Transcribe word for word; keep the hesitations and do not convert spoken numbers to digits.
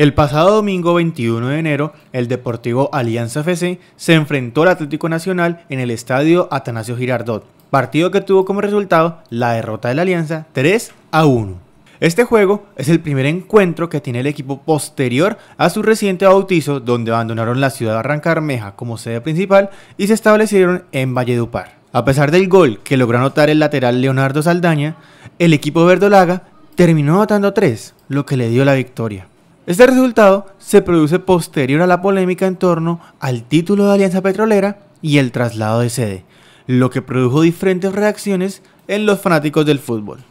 El pasado domingo veintiuno de enero, el Deportivo Alianza F C se enfrentó al Atlético Nacional en el estadio Atanasio Girardot, partido que tuvo como resultado la derrota de la Alianza tres a uno. Este juego es el primer encuentro que tiene el equipo posterior a su reciente bautizo, donde abandonaron la ciudad de Barrancabermeja como sede principal y se establecieron en Valledupar. A pesar del gol que logró anotar el lateral Leonardo Saldaña, el equipo verdolaga terminó anotando tres, lo que le dio la victoria. Este resultado se produce posterior a la polémica en torno al título de Alianza Petrolera y el traslado de sede, lo que produjo diferentes reacciones en los fanáticos del fútbol.